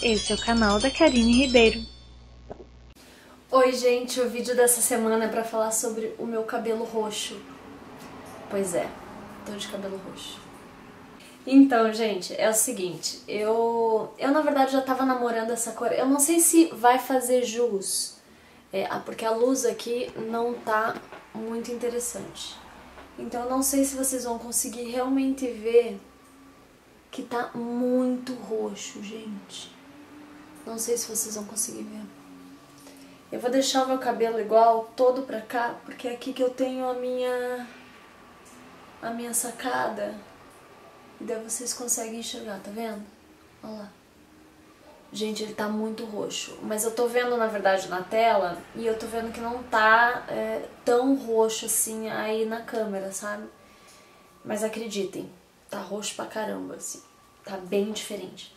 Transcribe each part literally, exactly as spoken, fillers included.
Esse é o canal da Karinne Ribeiro. Oi gente, o vídeo dessa semana é pra falar sobre o meu cabelo roxo. Pois é, tô de cabelo roxo. Então gente, é o seguinte, eu, eu na verdade já tava namorando essa cor. Eu não sei se vai fazer jus, é, porque a luz aqui não tá muito interessante. Então eu não sei se vocês vão conseguir realmente ver que tá muito roxo, gente. Não sei se vocês vão conseguir ver. Eu vou deixar o meu cabelo igual, todo pra cá, porque é aqui que eu tenho a minha, a minha sacada. E daí vocês conseguem enxergar, tá vendo? Olha lá. Gente, ele tá muito roxo. Mas eu tô vendo, na verdade, na tela, e eu tô vendo que não tá é, tão roxo assim aí na câmera, sabe? Mas acreditem, tá roxo pra caramba, assim. Tá bem diferente.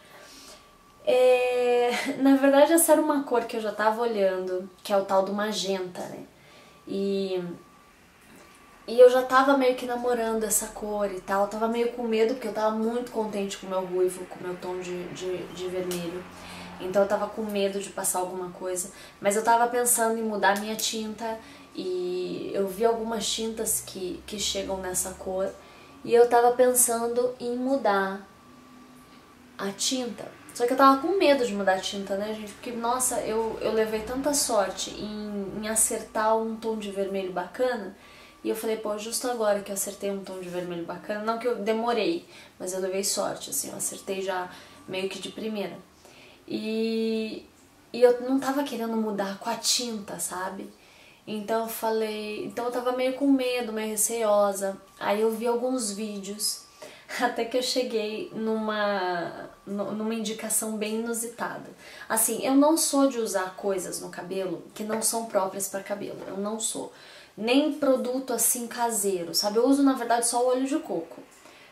É... Na verdade, essa era uma cor que eu já tava olhando, que é o tal do magenta, né? E... E eu já tava meio que namorando essa cor e tal, eu tava meio com medo porque eu tava muito contente com o meu ruivo, com o meu tom de, de, de vermelho. Então eu tava com medo de passar alguma coisa, mas eu tava pensando em mudar minha tinta e eu vi algumas tintas que, que chegam nessa cor e eu tava pensando em mudar a tinta. Só que eu tava com medo de mudar a tinta, né, gente? Porque, nossa, eu, eu levei tanta sorte em, em acertar um tom de vermelho bacana. E eu falei, pô, justo agora que eu acertei um tom de vermelho bacana, não que eu demorei, mas eu levei sorte, assim, eu acertei já meio que de primeira. E, e eu não tava querendo mudar com a tinta, sabe? Então eu falei, então eu tava meio com medo, meio receosa, aí eu vi alguns vídeos, até que eu cheguei numa, numa indicação bem inusitada. Assim, eu não sou de usar coisas no cabelo que não são próprias para cabelo, eu não sou. Nem produto assim caseiro, sabe? Eu uso, na verdade, só o óleo de coco.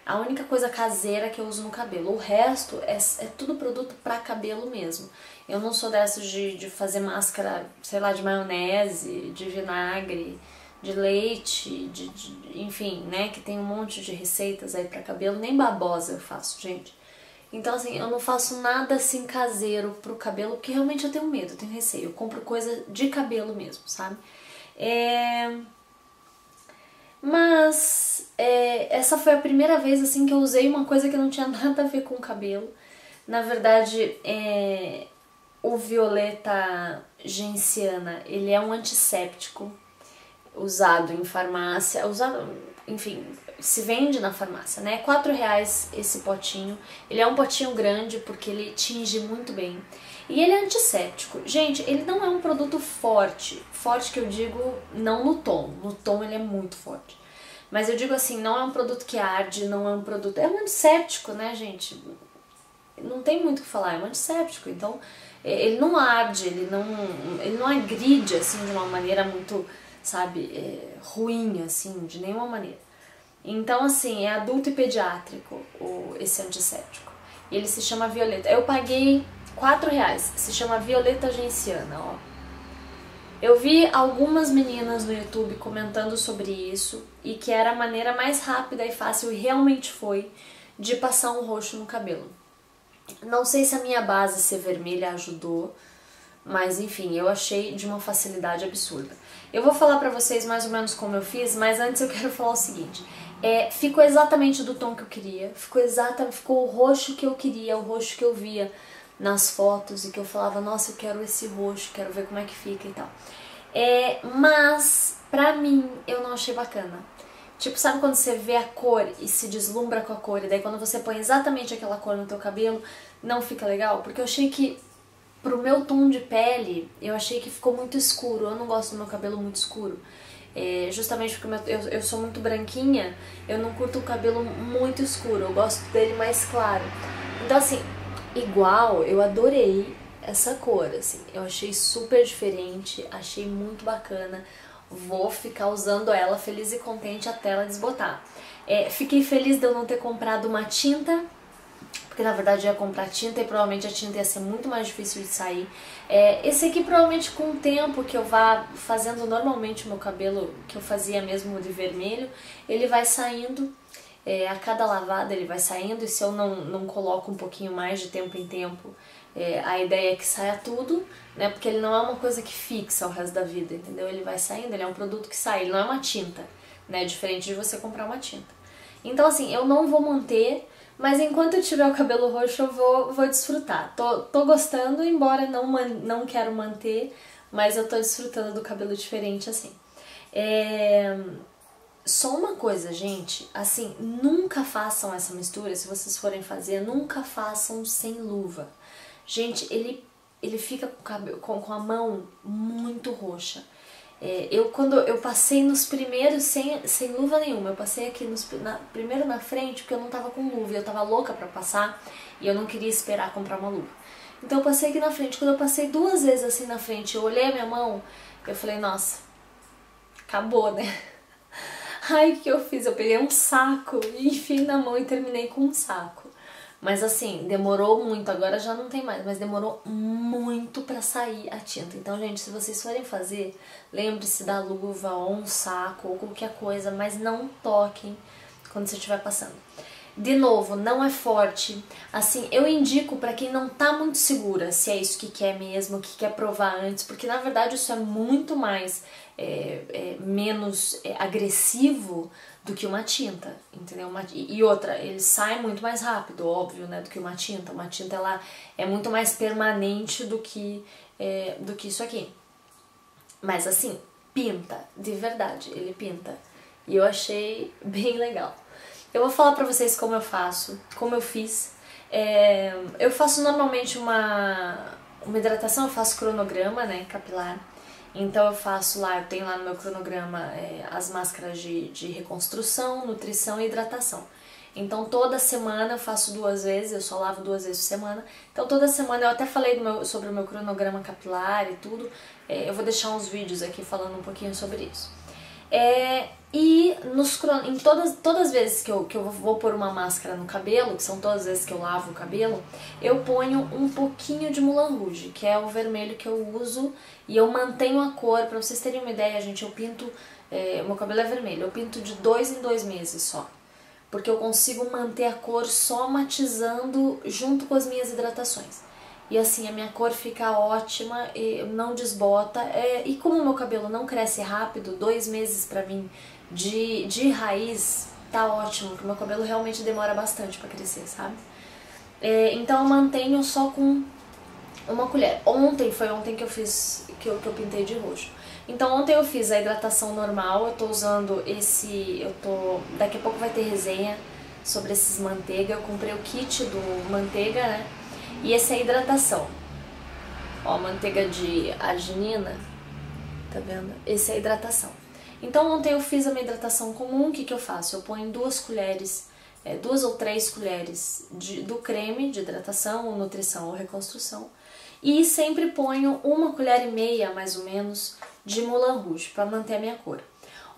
A única coisa caseira que eu uso no cabelo. O resto é, é tudo produto pra cabelo mesmo. Eu não sou dessas de, de fazer máscara, sei lá, de maionese, de vinagre, de leite, de, de, enfim, né? Que tem um monte de receitas aí pra cabelo. Nem babosa eu faço, gente. Então, assim, eu não faço nada assim caseiro pro cabelo, porque realmente eu tenho medo, eu tenho receio. Eu compro coisa de cabelo mesmo, sabe? É... Mas é... essa foi a primeira vez assim que eu usei uma coisa que não tinha nada a ver com o cabelo. Na verdade, é... o Violeta Genciana, ele é um antisséptico usado em farmácia, usado, enfim, se vende na farmácia, né? quatro reais esse potinho. Ele é um potinho grande porque ele tinge muito bem. E ele é antisséptico. Gente, ele não é um produto forte. Forte que eu digo não no tom. No tom ele é muito forte. Mas eu digo assim, não é um produto que arde, não é um produto... É um antisséptico, né, gente? Não tem muito o que falar, é um antisséptico. Então, ele não arde, ele não, ele não agride, assim, de uma maneira muito, sabe, é, ruim, assim, de nenhuma maneira. Então, assim, é adulto e pediátrico o, esse antisséptico. E ele se chama Violeta. Eu paguei... quatro reais, se chama Violeta Genciana, ó. Eu vi algumas meninas no YouTube comentando sobre isso e que era a maneira mais rápida e fácil, e realmente foi, de passar um roxo no cabelo. Não sei se a minha base ser vermelha ajudou, mas enfim, eu achei de uma facilidade absurda. Eu vou falar pra vocês mais ou menos como eu fiz, mas antes eu quero falar o seguinte. É, ficou exatamente do tom que eu queria, ficou, exata, ficou o roxo que eu queria, o roxo que eu via nas fotos e que eu falava, nossa, eu quero esse roxo, quero ver como é que fica e tal. É, mas, pra mim, eu não achei bacana. Tipo, sabe quando você vê a cor e se deslumbra com a cor, e daí quando você põe exatamente aquela cor no teu cabelo, não fica legal? Porque eu achei que, pro meu tom de pele, eu achei que ficou muito escuro, eu não gosto do meu cabelo muito escuro. É, justamente porque meu, eu, eu sou muito branquinha, eu não curto o cabelo muito escuro, eu gosto dele mais claro. Então, assim... Igual, eu adorei essa cor, assim, eu achei super diferente, achei muito bacana, vou ficar usando ela feliz e contente até ela desbotar. É, fiquei feliz de eu não ter comprado uma tinta, porque na verdade eu ia comprar tinta e provavelmente a tinta ia ser muito mais difícil de sair. É, esse aqui provavelmente com o tempo que eu vá fazendo normalmente o meu cabelo, que eu fazia mesmo de vermelho, ele vai saindo. é, a cada lavada ele vai saindo, e se eu não, não coloco um pouquinho mais de tempo em tempo, é, a ideia é que saia tudo, né? Porque ele não é uma coisa que fixa o resto da vida, entendeu? Ele vai saindo, ele é um produto que sai, ele não é uma tinta, né? Diferente de você comprar uma tinta. Então assim, eu não vou manter, mas enquanto eu tiver o cabelo roxo eu vou, vou desfrutar. Tô, tô gostando, embora não, man, não quero manter, mas eu tô desfrutando do cabelo diferente assim. É... Só uma coisa, gente, assim, nunca façam essa mistura, se vocês forem fazer, nunca façam sem luva. Gente, ele, ele fica com, o cabelo, com, com a mão muito roxa. É, eu quando eu passei nos primeiros sem, sem luva nenhuma, eu passei aqui nos, na, primeiro na frente porque eu não tava com luva, eu tava louca pra passar e eu não queria esperar comprar uma luva. Então eu passei aqui na frente, quando eu passei duas vezes assim na frente, eu olhei a minha mão, eu falei, nossa, acabou, né? Aí o que eu fiz? Eu peguei um saco e enfiei na mão e terminei com um saco. Mas assim, demorou muito, agora já não tem mais, mas demorou muito pra sair a tinta. Então, gente, se vocês forem fazer, lembre-se da luva ou um saco ou qualquer coisa, mas não toquem quando você estiver passando. De novo, não é forte. Assim, eu indico pra quem não tá muito segura se é isso que quer mesmo, que quer provar antes, porque na verdade isso é muito mais, é, é, menos é, agressivo do que uma tinta, entendeu? Uma, e outra, ele sai muito mais rápido, óbvio, né, do que uma tinta. Uma tinta, ela é muito mais permanente do que, é, do que isso aqui. Mas assim, pinta, de verdade, ele pinta. E eu achei bem legal. Eu vou falar pra vocês como eu faço, como eu fiz. É, eu faço normalmente uma, uma hidratação, eu faço cronograma, né, capilar. Então eu faço lá, eu tenho lá no meu cronograma é, as máscaras de, de reconstrução, nutrição e hidratação. Então toda semana eu faço duas vezes, eu só lavo duas vezes por semana. Então toda semana, eu até falei do meu, sobre o meu cronograma capilar e tudo. É, eu vou deixar uns vídeos aqui falando um pouquinho sobre isso. É, e nos, em todas, todas as vezes que eu, que eu vou pôr uma máscara no cabelo, que são todas as vezes que eu lavo o cabelo, eu ponho um pouquinho de Moulin Rouge, que é o vermelho que eu uso, e eu mantenho a cor. Pra vocês terem uma ideia, gente, eu pinto, é, meu cabelo é vermelho, eu pinto de dois em dois meses só, porque eu consigo manter a cor só matizando junto com as minhas hidratações. E assim, a minha cor fica ótima, e não desbota. É, e como o meu cabelo não cresce rápido, dois meses pra mim de, de raiz tá ótimo, porque o meu cabelo realmente demora bastante pra crescer, sabe? É, então eu mantenho só com uma colher. Ontem, foi ontem que eu fiz, que eu, que eu pintei de roxo. Então ontem eu fiz a hidratação normal, eu tô usando esse, eu tô... Daqui a pouco vai ter resenha sobre esses manteiga, eu comprei o kit do manteiga, né? E essa é a hidratação. Ó, manteiga de arginina, tá vendo? Essa é a hidratação. Então ontem eu fiz a minha hidratação comum, o que que eu faço? Eu ponho duas colheres, é, duas ou três colheres de, do creme de hidratação, ou nutrição ou reconstrução, e sempre ponho uma colher e meia, mais ou menos, de Moulin Rouge, pra manter a minha cor.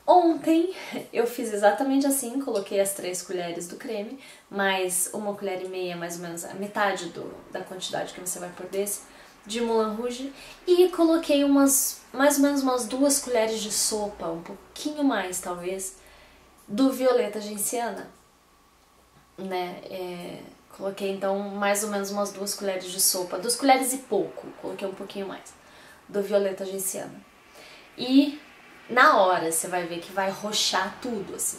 Ontem eu fiz exatamente assim, coloquei as três colheres do creme, mais uma colher e meia, mais ou menos a metade do, da quantidade que você vai pôr desse, de Moulin Rouge, e coloquei umas, mais ou menos umas duas colheres de sopa, um pouquinho mais talvez, do Violeta Genciana, né? É, coloquei então mais ou menos umas duas colheres de sopa, duas colheres e pouco, coloquei um pouquinho mais, do Violeta Genciana. E... na hora você vai ver que vai roxar tudo, assim.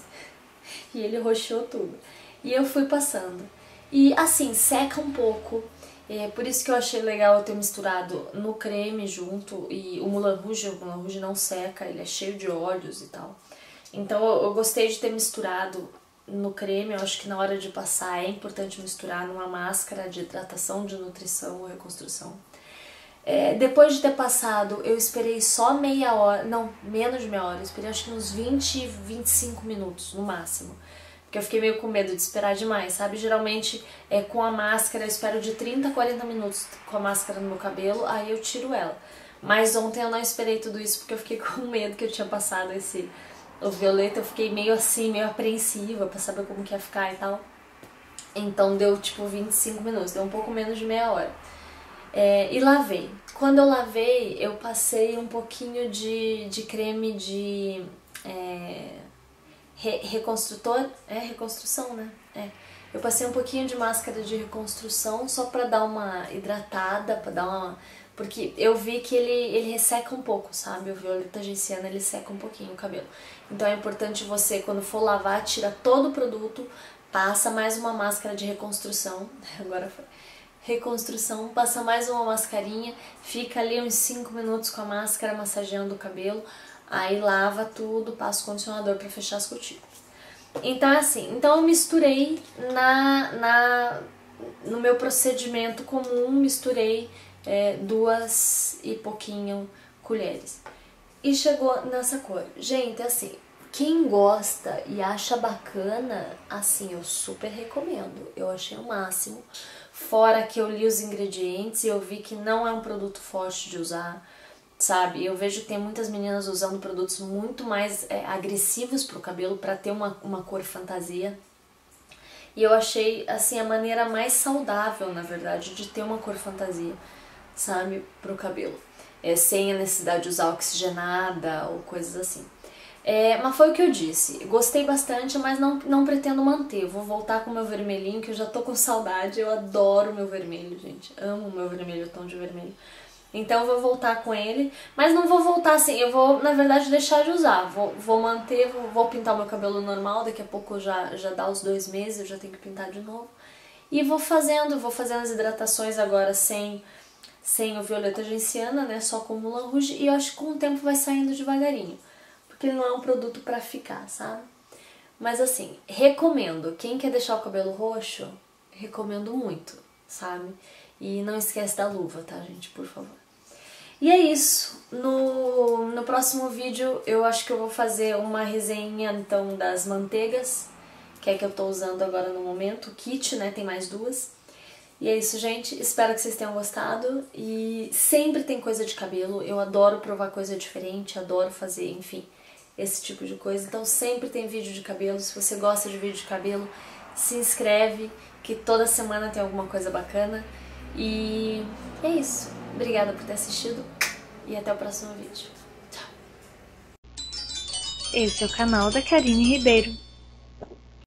E ele roxou tudo. E eu fui passando. E assim, seca um pouco. É por isso que eu achei legal eu ter misturado no creme junto. E o Moulin Rouge, o Moulin Rouge não seca, ele é cheio de óleos e tal. Então eu gostei de ter misturado no creme. Eu acho que na hora de passar é importante misturar numa máscara de hidratação, de nutrição ou reconstrução. É, depois de ter passado, eu esperei só meia hora, não, menos de meia hora, eu esperei acho que uns vinte, vinte e cinco minutos no máximo. Porque eu fiquei meio com medo de esperar demais, sabe? Geralmente é, com a máscara eu espero de trinta a quarenta minutos com a máscara no meu cabelo, aí eu tiro ela. Mas ontem eu não esperei tudo isso porque eu fiquei com medo que eu tinha passado esse o violeta, eu fiquei meio assim, meio apreensiva pra saber como que ia ficar e tal. Então deu tipo vinte e cinco minutos, deu um pouco menos de meia hora. É, e lavei. Quando eu lavei, eu passei um pouquinho de, de creme de é, re, reconstrutor, é reconstrução, né? É. Eu passei um pouquinho de máscara de reconstrução só pra dar uma hidratada, pra dar uma... Porque eu vi que ele, ele resseca um pouco, sabe? O Violeta Genciana, ele seca um pouquinho o cabelo. Então é importante você, quando for lavar, tira todo o produto, passa mais uma máscara de reconstrução. Agora foi. Reconstrução, passa mais uma mascarinha, fica ali uns cinco minutos com a máscara massageando o cabelo, aí lava tudo, passa o condicionador pra fechar as cutículas. Então assim, então eu misturei na, na, no meu procedimento comum, misturei é, duas e pouquinho colheres. E chegou nessa cor. Gente, assim, quem gosta e acha bacana, assim, eu super recomendo. Eu achei o máximo. Fora que eu li os ingredientes e eu vi que não é um produto forte de usar, sabe? Eu vejo que tem muitas meninas usando produtos muito mais é, agressivos pro cabelo pra ter uma, uma cor fantasia. E eu achei, assim, a maneira mais saudável, na verdade, de ter uma cor fantasia, sabe? Pro cabelo. É, sem a necessidade de usar oxigenada ou coisas assim. É, mas foi o que eu disse, gostei bastante, mas não, não pretendo manter, vou voltar com o meu vermelhinho, que eu já tô com saudade, eu adoro o meu vermelho, gente, amo o meu vermelho, o tom de vermelho. Então eu vou voltar com ele, mas não vou voltar assim, eu vou, na verdade, deixar de usar, vou, vou manter, vou, vou pintar o meu cabelo normal, daqui a pouco já, já dá os dois meses, eu já tenho que pintar de novo. E vou fazendo, vou fazendo as hidratações agora sem... sem o Violeta Genciana, né, só com o Moulin Rouge, e eu acho que com o tempo vai saindo devagarinho. Que ele não é um produto pra ficar, sabe? Mas assim, recomendo. Quem quer deixar o cabelo roxo, recomendo muito, sabe? E não esquece da luva, tá, gente? Por favor. E é isso. No, no próximo vídeo, eu acho que eu vou fazer uma resenha, então, das manteigas, que é que eu tô usando agora no momento. O kit, né? Tem mais duas. E é isso, gente. Espero que vocês tenham gostado. E sempre tem coisa de cabelo. Eu adoro provar coisa diferente, adoro fazer, enfim... esse tipo de coisa, então sempre tem vídeo de cabelo. Se você gosta de vídeo de cabelo, se inscreve, que toda semana tem alguma coisa bacana. E é isso. Obrigada por ter assistido e até o próximo vídeo. Tchau! Esse é o canal da Karinne Ribeiro.